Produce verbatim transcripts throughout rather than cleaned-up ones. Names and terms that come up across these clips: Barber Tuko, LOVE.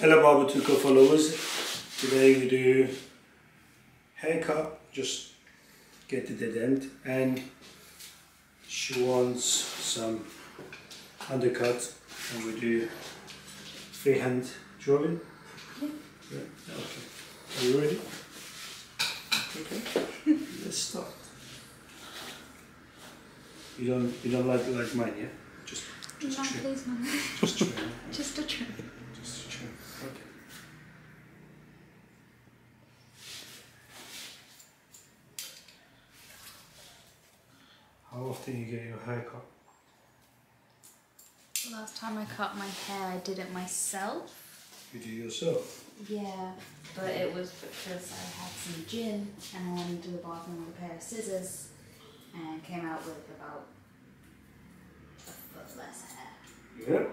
Hello Barber Tuko followers, today we do haircut, just get to the dead end, and she wants some undercut and we do freehand drawing. Yeah. Yeah. Okay. Are you ready? Okay. Let's start. You don't you don't like like mine, yeah? Just just no, trim. Please, no. Just trim. Just a trim. Just a trim. Okay. How often you get your hair cut? Last time I cut my hair, I did it myself. You do yourself? Yeah, but it was because I had some gin and I went into the bathroom with a pair of scissors and came out with about a foot less hair. Yeah.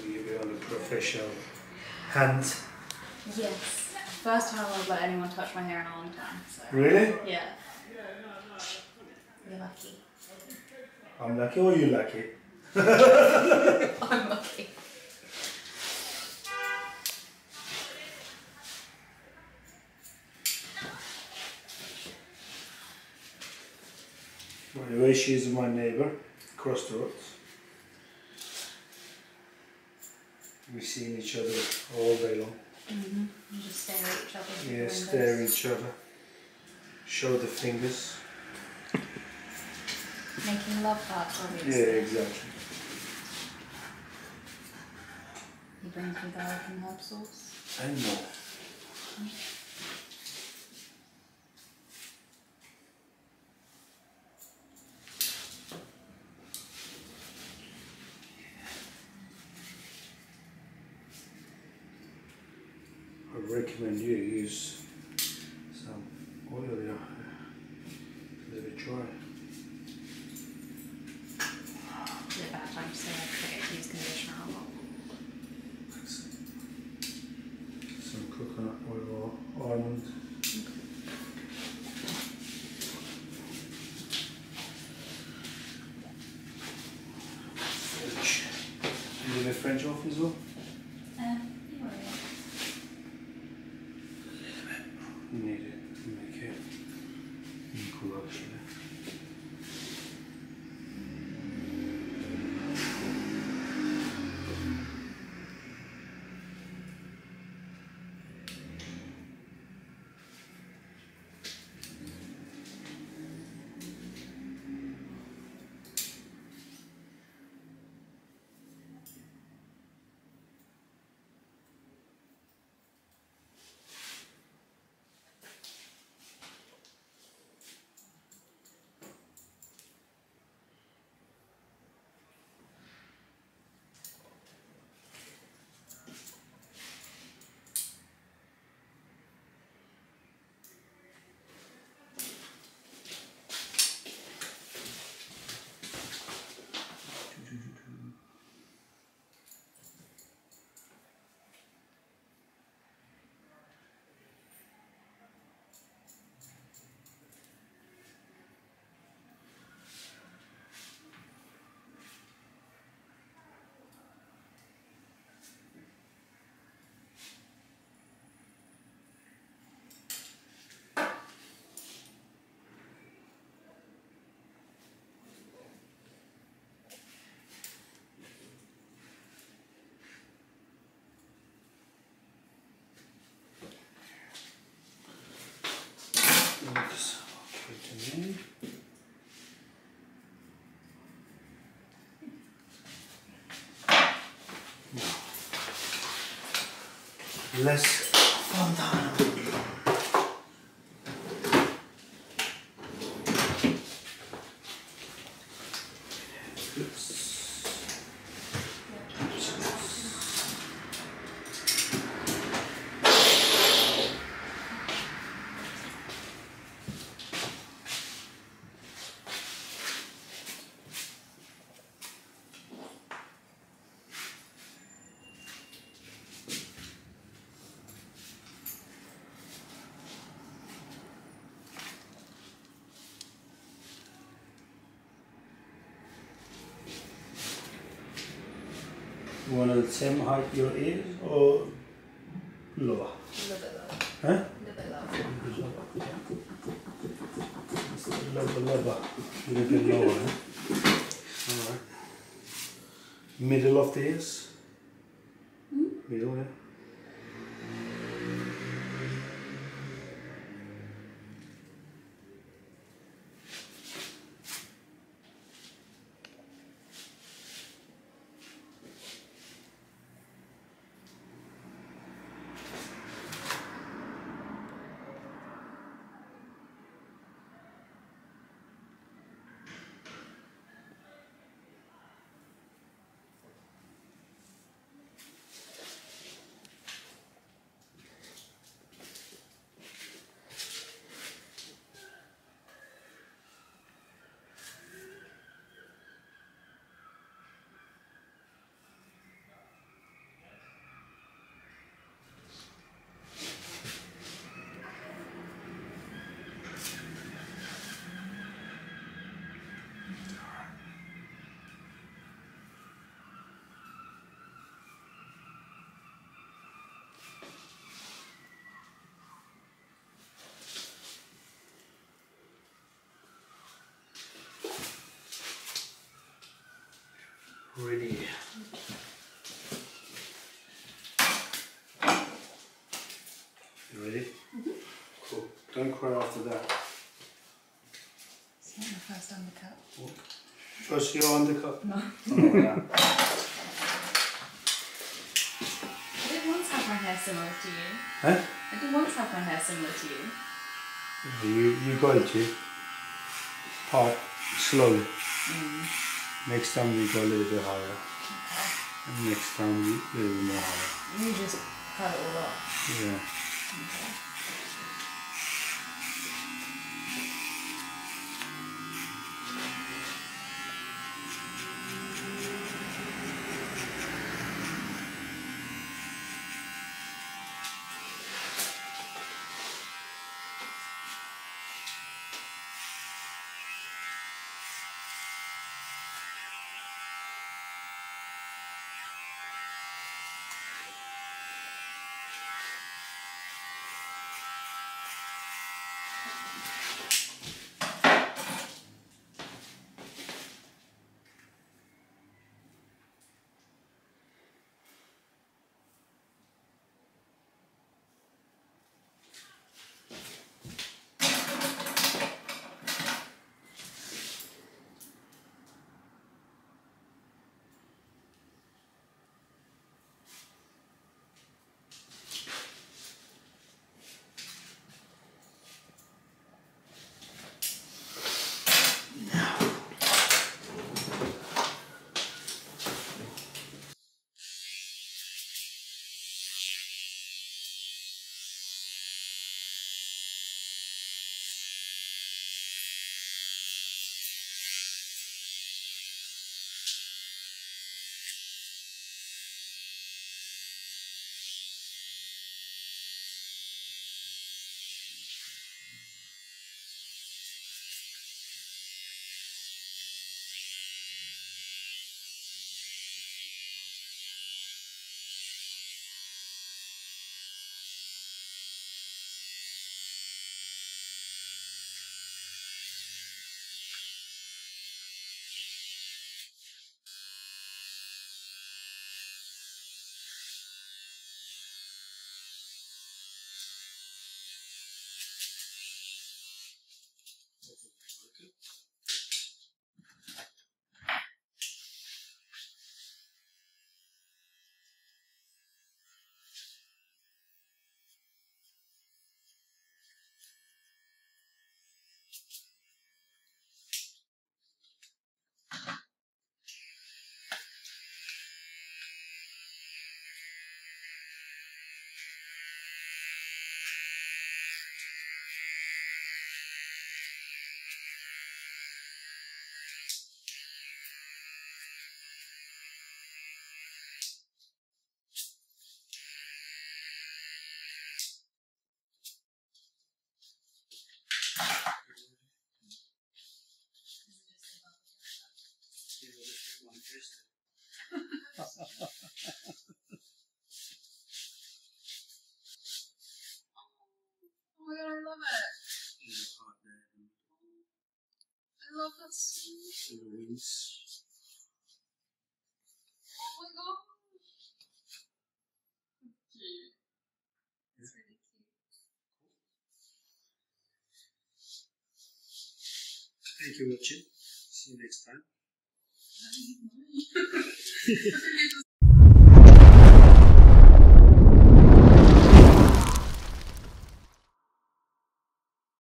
Will you be on a professional hand? Yes. First time I've let anyone touch my hair in a long time. So. Really? Yeah. You're lucky. I'm lucky or you lucky? I'm lucky. By the way, she is my neighbour across the road. We've seen each other all day long. Mm-hmm. You just stare at each other. Yeah, stare at each other. Show the fingers. Making love parts, obviously. Yeah, exactly. He brings me garlic and herb sauce. I know. Mm. I recommend you use some oil here. Let it dry. Is it bad time to say I forget to use conditioner or what? Excellent. Some coconut oil or almond. Okay. French. You leave a French off as well? Um, You need it to make it equal actually. Less fun time. it same height your ears or lower? Huh? Lower, lower, a little bit lower. Huh? All right. Middle of the ears. Hmm? Middle, yeah. Ready. You ready? Mm-hmm. Cool. Don't cry after that. It's not the first undercut. What? First your undercut? No. Oh, yeah. I did once have my hair similar to you. Huh? I did once have my hair similar to you. You, you got it, you. Part slowly. Mm. Next time we go a little bit higher. Okay. And next time we a little more higher. You just cut it all up. Yeah. Okay. Louise. Oh my god. Cute. It's really cute. Thank you for watching. See you next time.